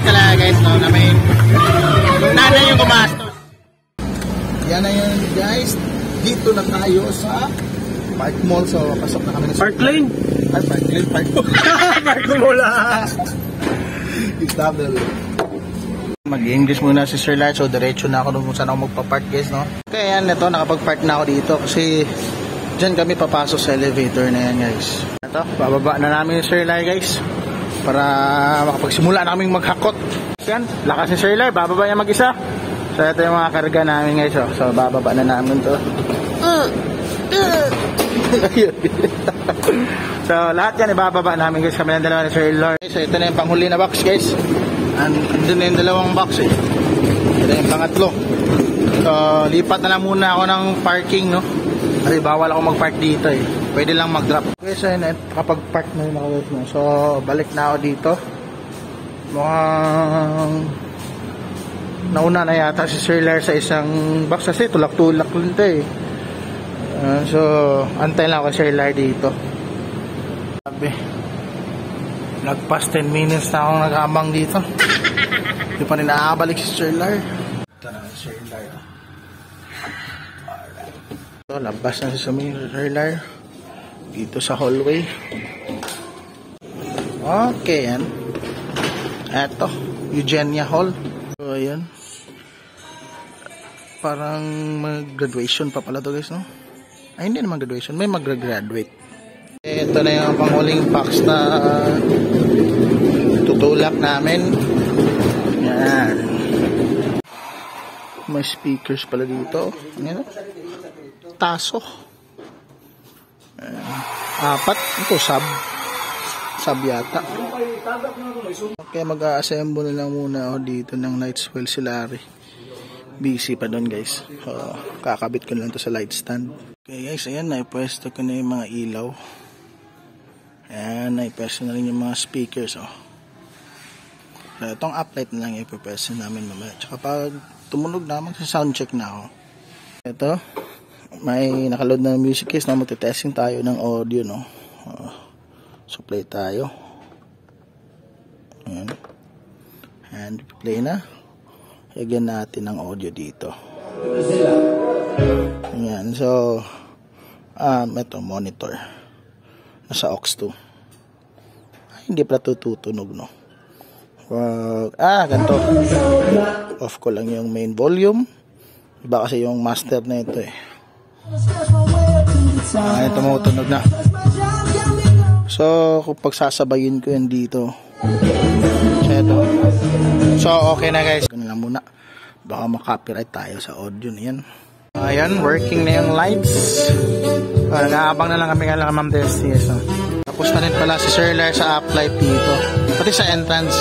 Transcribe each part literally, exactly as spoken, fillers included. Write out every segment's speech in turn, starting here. Ganun talaga guys, no? Na may nanay yung gumastos. Yan na yun guys. Dito na tayo sa Park Mall. So pasok na kami na Parklane. Ay, Parklane, Park Mall. Park Mall. Mag-English muna si Sir Light. So diretso na ako kung saan ako magpa-park guys, no? Okay, yan, ito, nakapag-park na ako dito kasi diyan kami papasok sa elevator na yan guys. Ito, bababa na namin ni Sir Light guys para makapagsimula na kaming maghakot. Yan, lakas ni Sir Light, bababa niya mag-isa. So ito yung mga karga namin guys, oh. So bababa na namin to. So lahat yan ibababa namin guys, kami ng dalawa ni Sir Light. So ito na yung panghuli na box guys. Andun na yung dalawang box eh. Ito yung pangatlo. So lipat na lang muna ako ng parking, no? Kasi bawal ako mag-park dito eh. Pwede lang mag-drop. Okay, so yun, kapag park na yung nakawit mo. So balik na ako dito. Mukhang nauna na yata si Sir Light sa isang box kasi tulak-tulak lang ito eh. Uh, so antay lang ako si Sir Light dito. Sabi, nagpas ten minutes na akong nag-aabang dito. Hindi pa rin naabalik si Sir Light. Ito na si Sir Light. Ito, labas na si Sir Light dito sa hallway. Okay, yan. Ito, Eugenia Hall. So, yan. Parang mag-graduation pa pala ito guys, no? Ay, hindi naman graduation. May mag-graduate. Ito na yung panghuling box na uh, tutulak namin. Yan. May speakers pala dito. Yan. Taso. Yan. Apat. Ito, sub. Sub yata. Okay, mag-a-assemble na lang muna oh, dito ng lights well sila. Busy pa doon guys. Oh, kakabit ko lang to sa light stand. Okay guys, ayan. Naipwesto ko na yung mga ilaw. Ayan, naipeso na rin yung mga speakers, oh. So, itong uplight na lang ipepeso namin mamaya. Tsaka pag tumunog na, magsa-sound check na ako. Ito, may nakaload na music case na magte-testing tayo ng audio, no? Uh, so, play tayo. Ayan. And play na. Lagyan natin ng audio dito. Ayan, so, um, ito, monitor. Nasa aux two. Ay, hindi pala tutunog, no? Wag, ah, ganito. Off ko lang yung main volume. Iba kasi yung master na ito, eh. Ay, tumutunog na. So, kung pagsasabayin ko yun dito. Ito. So, okay na, guys. Ganun lang muna. Baka makopyright tayo sa audio na yan. Ayan, working na yung lights. Uh, nag-aabang na lang kami kaya lang ma'am testies. No? Tapos na rin pala si Sir Light sa uplight dito. Pati sa entrance.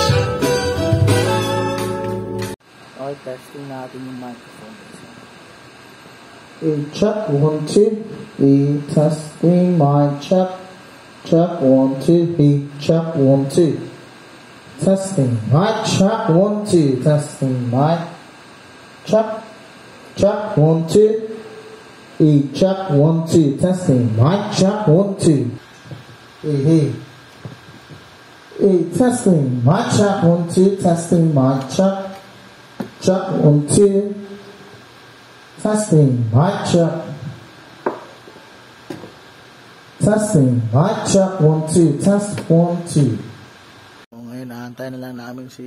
Okay, testing natin yung microphone. In check, one, two, three, testing my check. Check, one, two, three, check, one, two. Testing my check, one, two, testing my check. Check one two, e check one two, testing. Mic check one two, e e e testing. Mic check one two, testing. Mic check check one two, testing. Mic check testing. Mic check one two, test one two. Naantay na lang namin si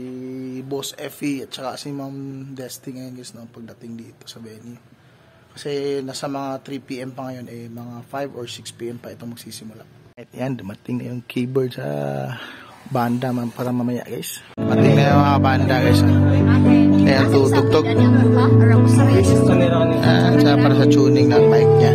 Boss Effie at saka si Ma'am Desti ngayon guys, no, pagdating dito sa venue. Kasi nasa mga three p m pa ngayon, eh mga five or six p m pa ito magsisimula. At yan, dumating na yung keyboard sa banda man para mamaya guys. Dumating na yung mga banda guys. Kaya tutugtog. At saka para sa tuning ng mic niya.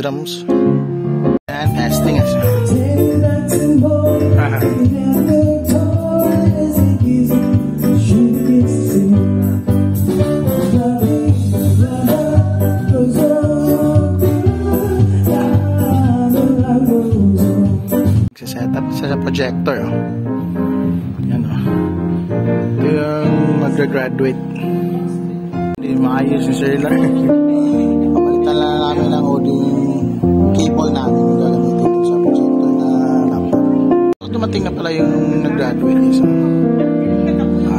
Drums and testing as well. Uh-huh. projector. Yan o. Ito yung mag-graduate. Hindi maayos yung cellular. Kapalitan lang namin ang audio cable namin. Gagamitin ito sa projector na laptop. Dumating na pala yung nag-graduate isa.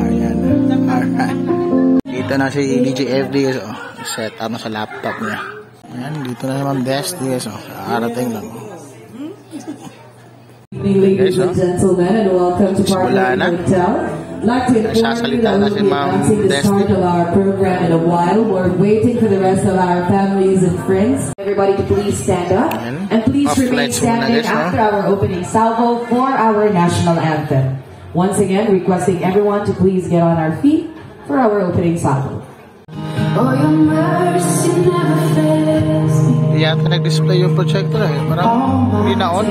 Ayan. Alright. Dito na si D J F D guys o. Set up na sa laptop niya. Ayan. Dito na naman best guys o. Arating lang. Ladies and gentlemen, and welcome to Parklane Hotel. Like to inform you that we'll be announcing the start of our program in a while. We're waiting for the rest of our families and friends. Everybody to please stand up and please remain standing after our opening salvo for our national anthem. Once again, requesting everyone to please get on our feet for our opening salvo. Oh, your mercy never fails me. Di yata nag-display yung projector eh. Parang hindi na on.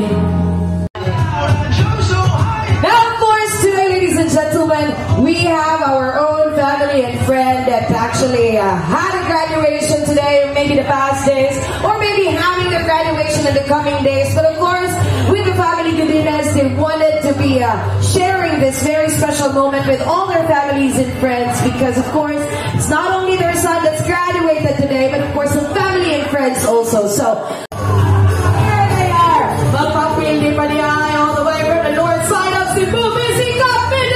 Gentlemen, we have our own family and friend that actually uh, had a graduation today, or maybe the past days, or maybe having the graduation in the coming days. But of course, with the family Godinez, they wanted to be uh, sharing this very special moment with all their families and friends because, of course, it's not only their son that's graduated today, but of course, the family and friends also. So, here they are, Magpapildi Padiay, all the way from the north side of Cebu. Busy Kapit!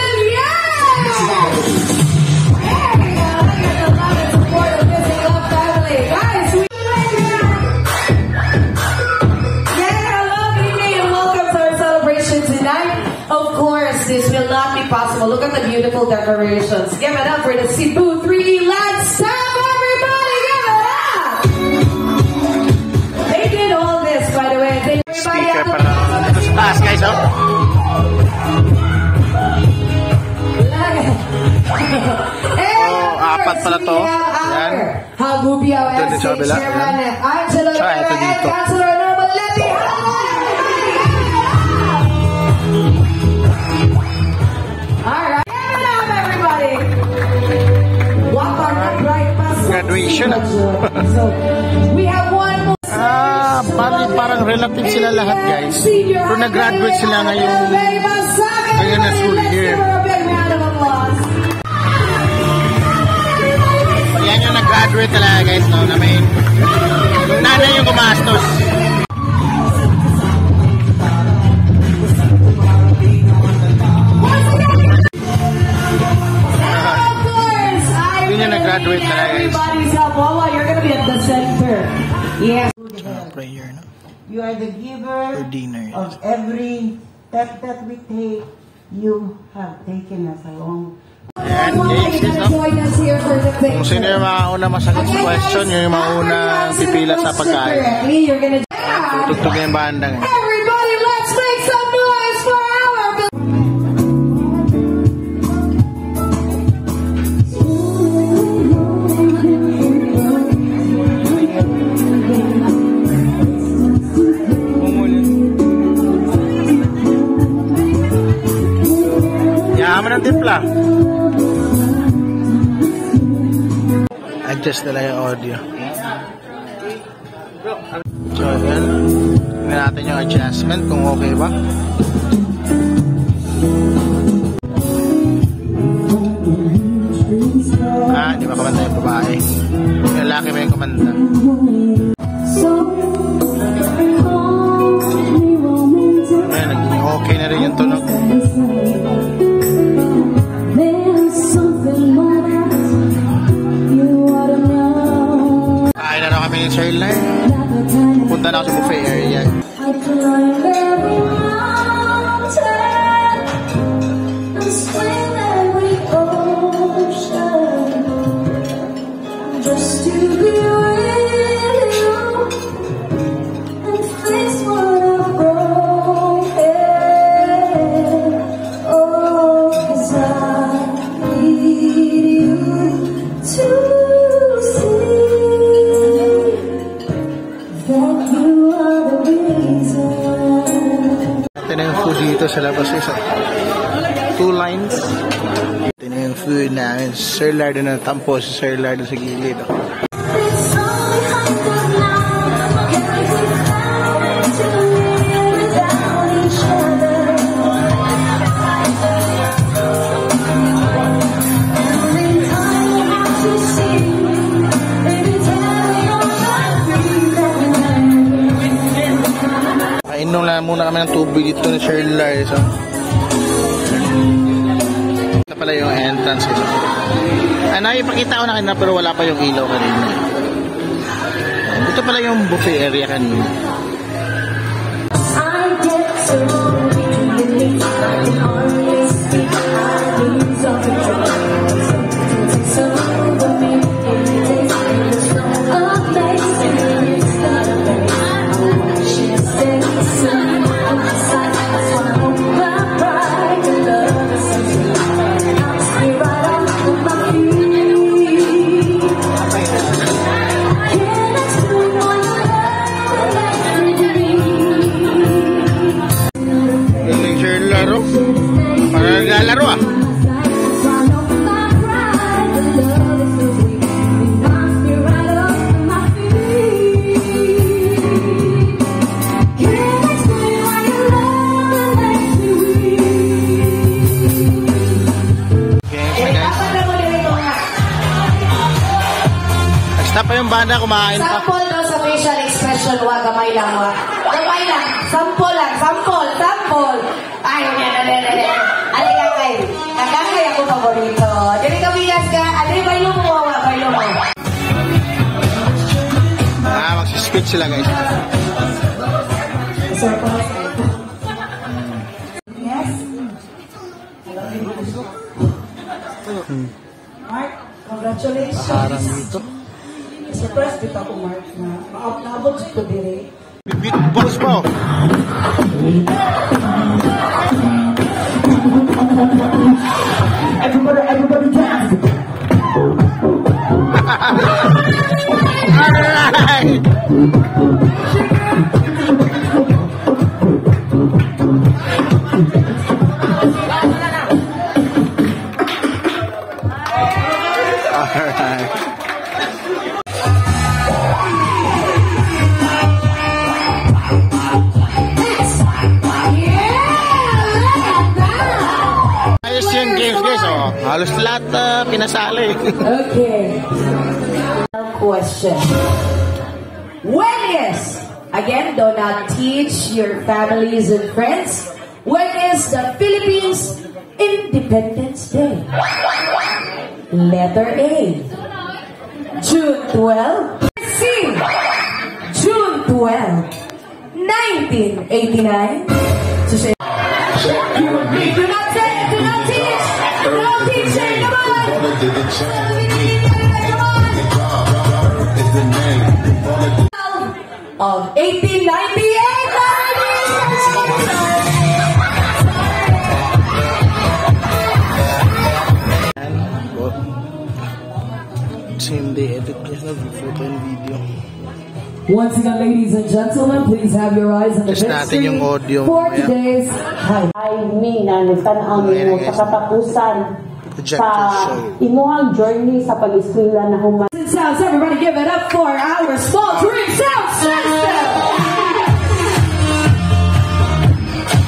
This will not be possible. Look at the beautiful decorations. Give it up for the Cebu three D Lights. Everybody give it up! They did all this, by the way. They everybody have to pass, guys. Oh, apat pala to. Yan. Hagubiao S H Chairman Angelo and Councilor Norman Leti. Graduation. We have one more. Ah, parang, parang relative sila lahat guys. Pero nag-graduate sila ngayon. Ngayon na school year. Yan yung nag-graduate talaga guys. No? Na may nanay yung gumastos. Graduate talaga guys. You're gonna be at the center. Yes. Prayer, no? You are the giver dinner, of every step that we take. You have taken us along. And yes, yes, no? Kung sino yung mauna masagot sa question, yun yung mauna pipila sa pagkain. Tutugtog yung bandang. Everybody, let's make some noise for our building. Adjust talaga yung audio. So then, tingnan natin yung adjustment kung okay ba. Ah, di ba kumanta yung babae? Yung lalaki ba yung kumanta? Ayan, naging okay na rin yung tunog. Pupunta na ako sa buffet area. Sa labas isa. Two lines. Ito na yung food namin. Sir Lardo na tampo. Si Sir Lardo sa gilid. Nagdala muna kami ng tubig dito ni Cheryl Lars. So. Ito pala yung entrance. Ano, ipakita ko na kanina pero wala pa yung ilaw kanina. Ito pala yung buffet area kanina. I get so relieved, I can always speak, I lose all control. Banda kumain pa. Sample daw sa facial expression, wag gamay lang, wag. Gamay lang, sample lang, sample, sample. Ay, yan, yan, yan, yan. Alay ka kayo. Nakakaya ko paborito. Dari kabinas ka, alay bayo mo, wala bayo mo. Ah, magsispeech sila guys. Yes? Hmm. Mark, congratulations. Parang dito. Surprise dito ako, Mark, na ma-upload sa Tudire. Bibit boss mo! Everybody, everybody dance! Alright! Alright! Halos lahat uh, pinasali. Okay. Question. When is, again, do not teach your families and friends, when is the Philippines Independence Day? Letter A, June twelfth. C, June twelfth, nineteen eighty-nine. To say, do not say, do not teach. Don't teach it, come on! Of eighteen ninety-eight! Same day, epic photo and video. Once again, ladies and gentlemen, please have your eyes on the best screen for today's high. I mean, nalitan-ang mo sa katapusan sa imuhang journey sa pag-eskwela na human. Sounds, everybody give it up for our small dream sound system!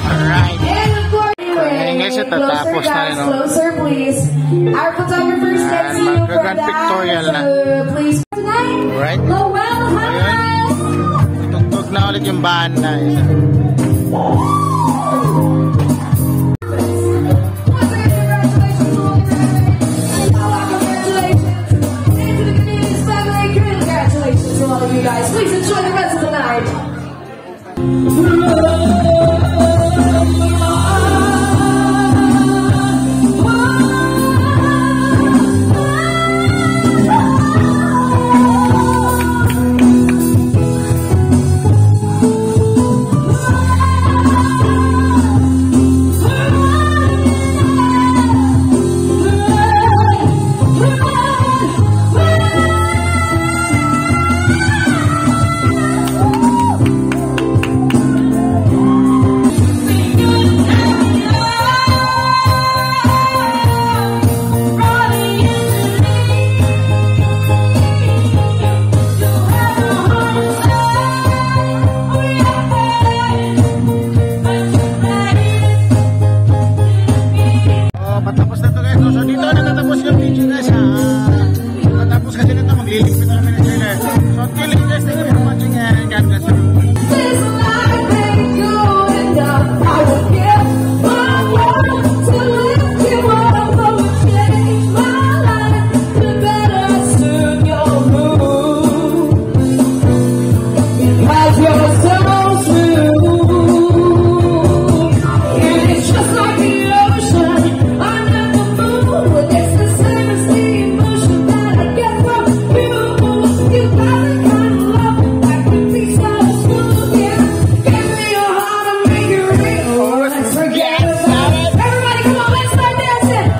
Alright. And of course, anyway, closer guys, closer please. Our photographers can see you from the house, please. Tonight, Lowell House! Tugtog na ulit yung bahan na.